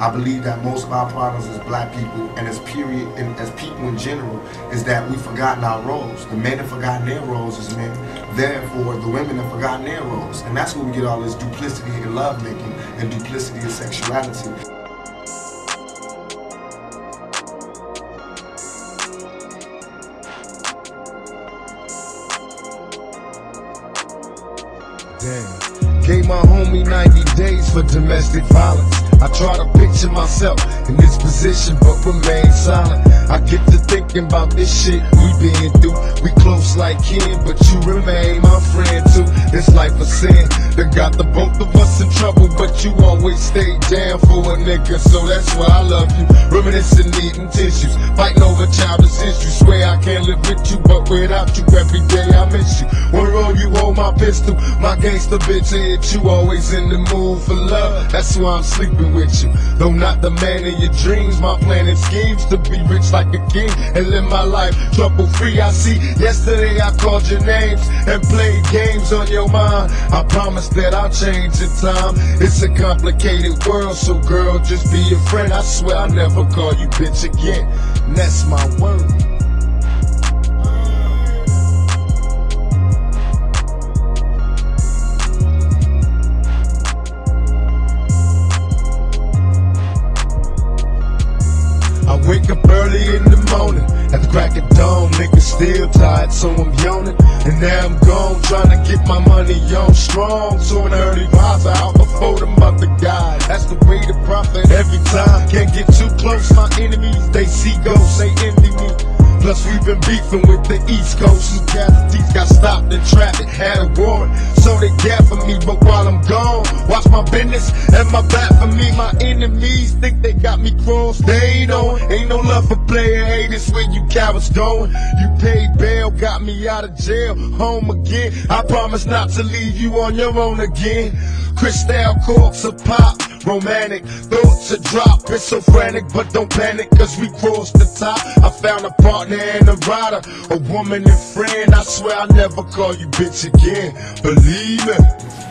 I believe that most of our problems as black people and as period and as people in general is that we've forgotten our roles. The men have forgotten their roles as men, therefore the women have forgotten their roles. And that's where we get all this duplicity in lovemaking and duplicity in sexuality. Damn. Gave my homie 90 days for domestic violence. I try to picture myself in this position, but remain silent. I get to thinking about this shit we been through. We close like kin, but you remain my friend too. This life of sin that got the both of us in trouble, but you always stay down for a nigga, so that's why I love you. Reminiscing, needing tissues, fighting over childish issues. Swear I can't live with you, but without you every day I miss you. One roll, you hold my pistol, my gangsta bitch hit you. Always in the mood for love, that's why I'm sleeping with you. Though not the man in your dreams, my plan and schemes to be rich like a king and live my life trouble free. I see yesterday I called your names and played games on your mind. I promise that I'll change in time. It's a complicated world, so girl, just be a friend. I swear I'll never call you bitch again, and that's my word. Wake up early in the morning, at the crack of dawn, nigga still tired, so I'm yawning. And now I'm gone, trying to get my money on strong, so an early riser out before the mother God. That's the way to profit every time. Can't get too close, my enemies, they see ghosts, they envy me. Plus we've been beefing with the East Coast, who got stopped in traffic, had a warrant, so they gaffing me. But while I'm gone, watch my business and my back for me. My enemies think they got me crossed, they ain't on. Ain't no love for player haters where you cowards going. You paid bail, got me out of jail, home again. I promise not to leave you on your own again. Cristal corks a pop, romantic thoughts a drop. It's so frantic, but don't panic, cause we crossed the top. I found a partner and a rider, a woman and friend. I swear I'll never call you bitch again, believe me.